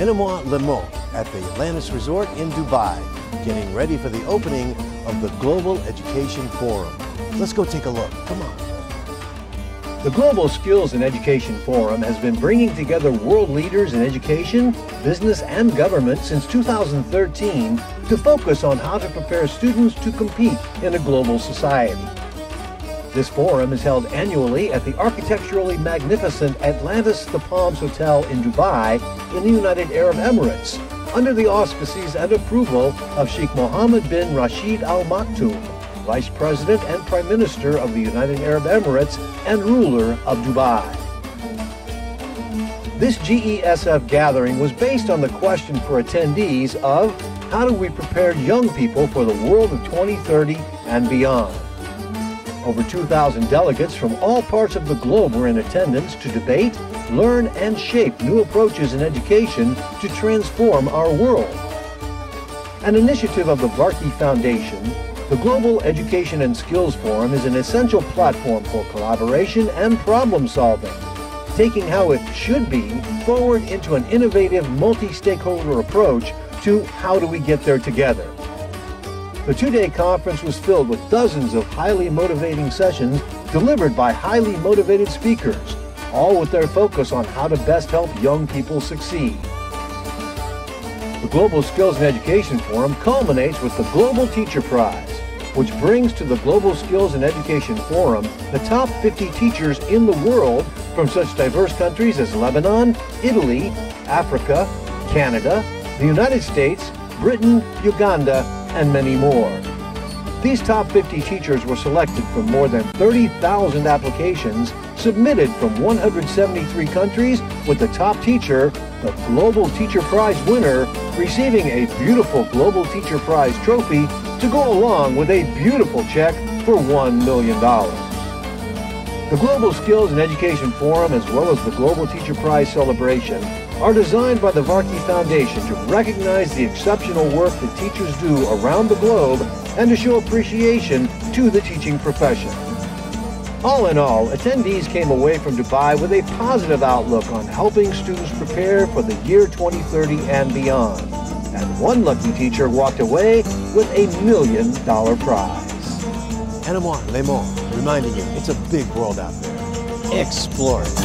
Enemwah Lehmohn at the Atlantis Resort in Dubai, getting ready for the opening of the Global Education Forum. Let's go take a look. Come on. The Global Skills and Education Forum has been bringing together world leaders in education, business, and government since 2013 to focus on how to prepare students to compete in a global society. This forum is held annually at the architecturally magnificent Atlantis The Palms Hotel in Dubai in the United Arab Emirates, under the auspices and approval of Sheikh Mohammed bin Rashid al-Maktoum, Vice President and Prime Minister of the United Arab Emirates and ruler of Dubai. This GESF gathering was based on the question for attendees of how do we prepare young people for the world of 2030 and beyond. Over 2,000 delegates from all parts of the globe were in attendance to debate, learn, and shape new approaches in education to transform our world. An initiative of the Varkey Foundation, the Global Education and Skills Forum is an essential platform for collaboration and problem solving, taking how it should be forward into an innovative multi-stakeholder approach to how do we get there together. The two-day conference was filled with dozens of highly motivating sessions delivered by highly motivated speakers, all with their focus on how to best help young people succeed. The Global Skills and Education Forum culminates with the Global Teacher Prize, which brings to the Global Skills and Education Forum the top 50 teachers in the world from such diverse countries as Lebanon, Italy, Africa, Canada, the United States, Britain, Uganda, and many more. These top 50 teachers were selected from more than 30,000 applications submitted from 173 countries, with the top teacher, the Global Teacher Prize winner, receiving a beautiful Global Teacher Prize trophy to go along with a beautiful check for $1 million. The Global Skills and Education Forum, as well as the Global Teacher Prize celebration, are designed by the Varkey Foundation to recognize the exceptional work that teachers do around the globe and to show appreciation to the teaching profession. All in all, attendees came away from Dubai with a positive outlook on helping students prepare for the year 2030 and beyond. And one lucky teacher walked away with $1 million prize. Enemwah Lehmohn reminding you, it's a big world out there. Explore it.